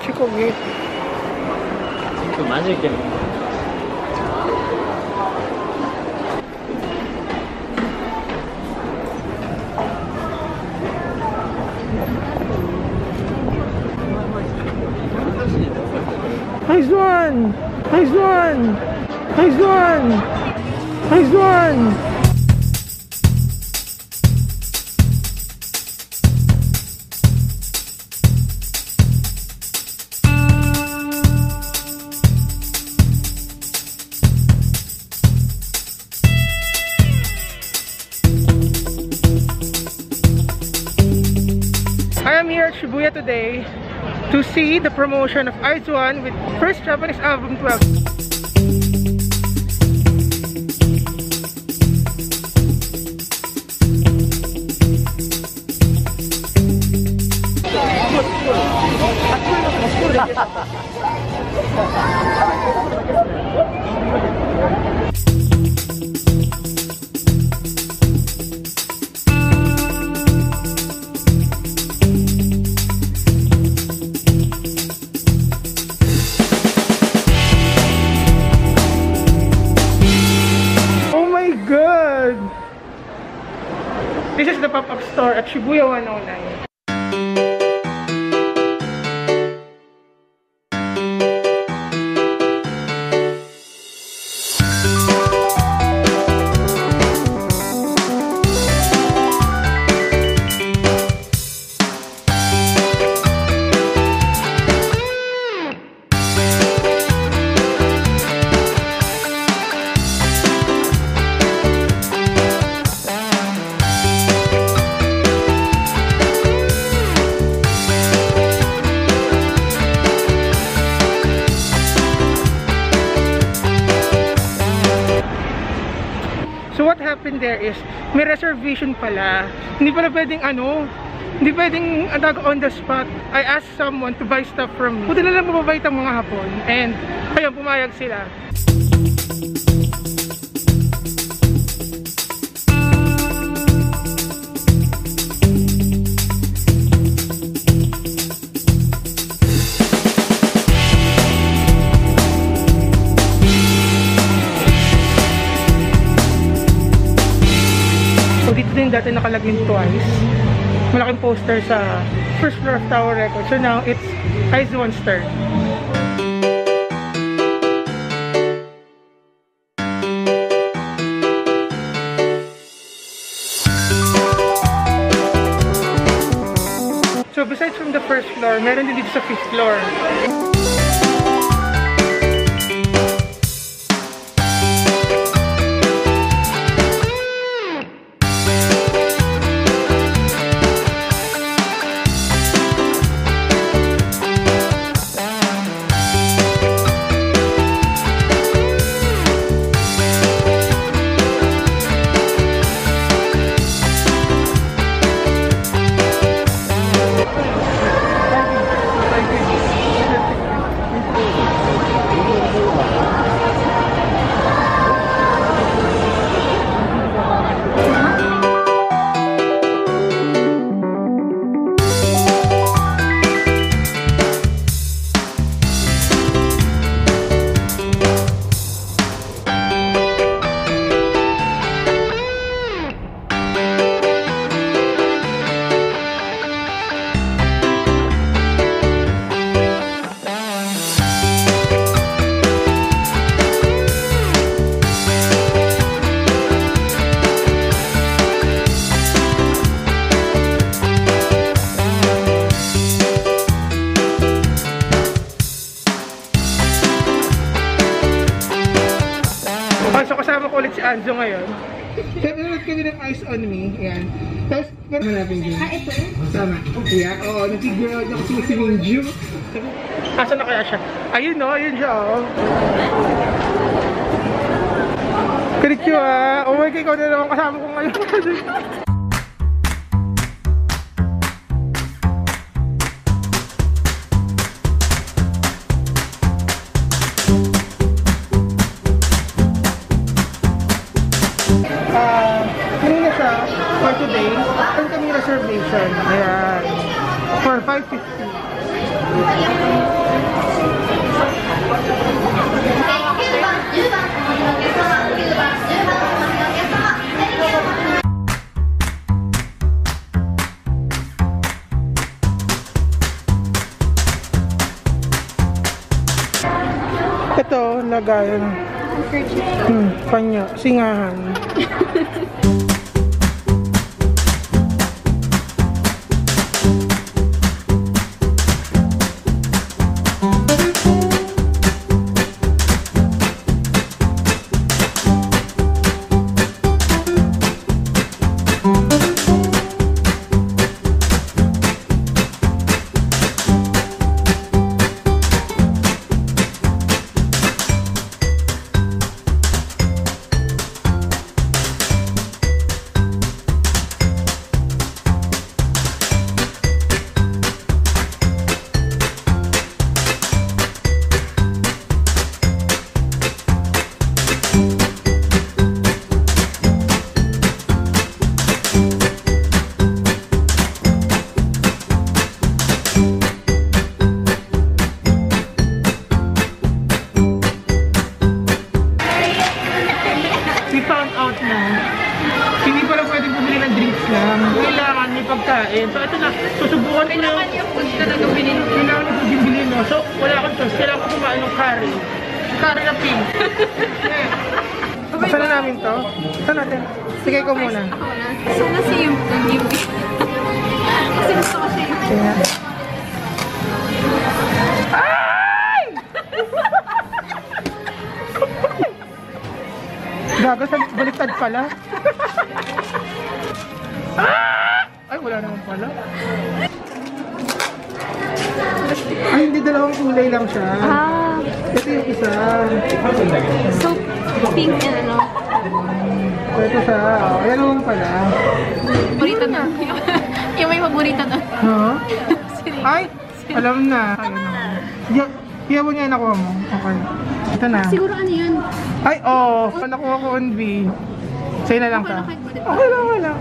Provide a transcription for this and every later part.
찍었니? 그 맞을게. IZ*ONE! IZ*ONE! IZ*ONE! IZ*ONE! I am here at Shibuya today to see the promotion of IZ*ONE with first Japanese album, 12. This is the pop-up store at Shibuya 109. So what happened there is, may reservation pala. Hindi pala pwedeng hindi pwedeng adag on the spot. I asked someone to buy stuff from me. Buti na lang mababait ang mga Hapon. And ayun, pumayag sila. Dati nakalagay twice. Malaking poster sa first floor of Tower Records. So now it's IZ*ONE's turn. So besides from the first floor, meron din dito sa fifth floor. So kasama ko ulit si Anjo ngayon. Nanonood kami ng Eyes On Me. Ayan. Tapos, manapin din. Ah, ito? Sama. Yeah, oo. Nag-figure out ako si Minju. Asa na kaya siya? Ayun o, ayun siya o. Konnichiwa ah. Oh my God, ikaw na naman kasama ko ngayon. For today, meron kaming reservation. Ayan. For 5:50. Ito, lagayan. Panyo, singahan. So ito na, susubukan ko yung food talaga bilhin. Kailangan yung food bilhin, no? So wala akong sauce, kailangan ko kumain ng curry. Curry na pink. Saan na namin to? Saan natin? Sige ko muna. Ako na. Saan na siya yung food? Kasi gusto ko siya yung food. Ay! Gago, baliktad pala. Ay, wala naman pala. Ay, hindi, dalawang kulay lang siya. Ah. Ito yung isa. So, pink and ano? Ito siya. Ayan naman pala. Paborita na. Yung may paborita na. Huh? Ay, alam na. Alam na. Hiyaw niya yung nakuha mo. Okay. Ito na. Siguro ano yun? Ay, oo. Nakuha ko on B. Sa'yo na lang ka. Okay lang, wala.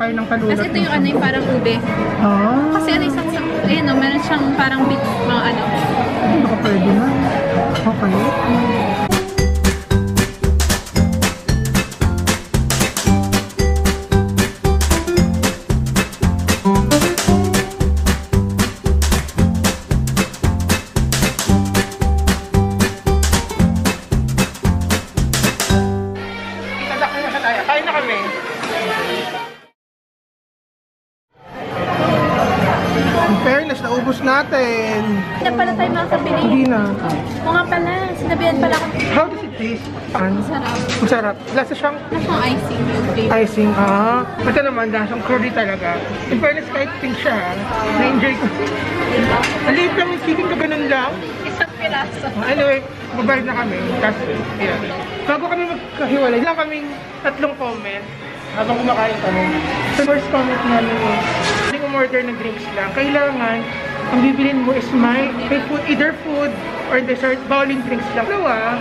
Kayo ng kalulot. Kasi ito yung ano yung parang ube. Ah. Kasi ano yung saksang, ayun o, meron siyang parang bit, mga ano. Ay, baka pwede na. Okay. Itasakay na siya tayo. Kain na kami. Ubus natin. Hindi pala tayo makakabili. Hindi na. O nga pala, sinabihan pala ako. How does it taste? Masarap. Masarap. Lasa siyang? Lasang icing. Icing, ah. Ito naman, lasang curry talaga. In fairness, kahit pink siya, na-enjoy ko. Alip lang yung siting ka, ganun lang. Isang piraso. Anyway, babayad na kami. Kasi, yan. Bago kami magkahiwalay, lang kaming tatlong comment. Habang kumakain kami. So, first comment namin is, hindi umorder ng drinks lang. Kailangan, ang bibilin mo is either food or dessert, bawal yung drinks lang. Dalawa,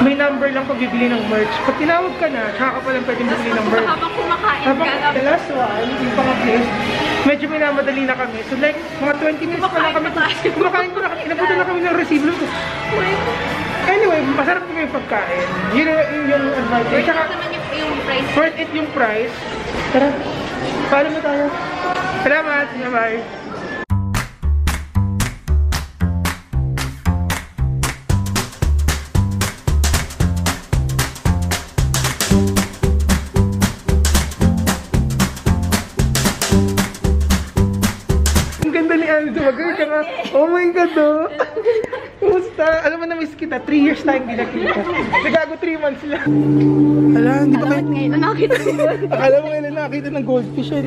may number lang pag bibili ng merch. Pag tinawag ka na, tsaka ka palang pwede bibili ng merch. Habang kumakain ka. The last one, yung pang-place, medyo may namadali na kami. So like, mga 20 minutes pa lang kami. Kumakain ko na kami. Inabutan na kami ng resibo. Anyway, masarap kami yung pagkain. Yun yung advantage. Tsaka, worth it yung price. Tara, paano mo tayo? Salamat! Bye-bye! Oh my God, oh! Kumusta? Alam mo na miss kita, 3 years tayong hindi nakita. Nagago 3 months lang. Ala, hindi pa kayo... Ngayon na nakita ko yun. Akala mo ngayon na nakita ng goldfish yun.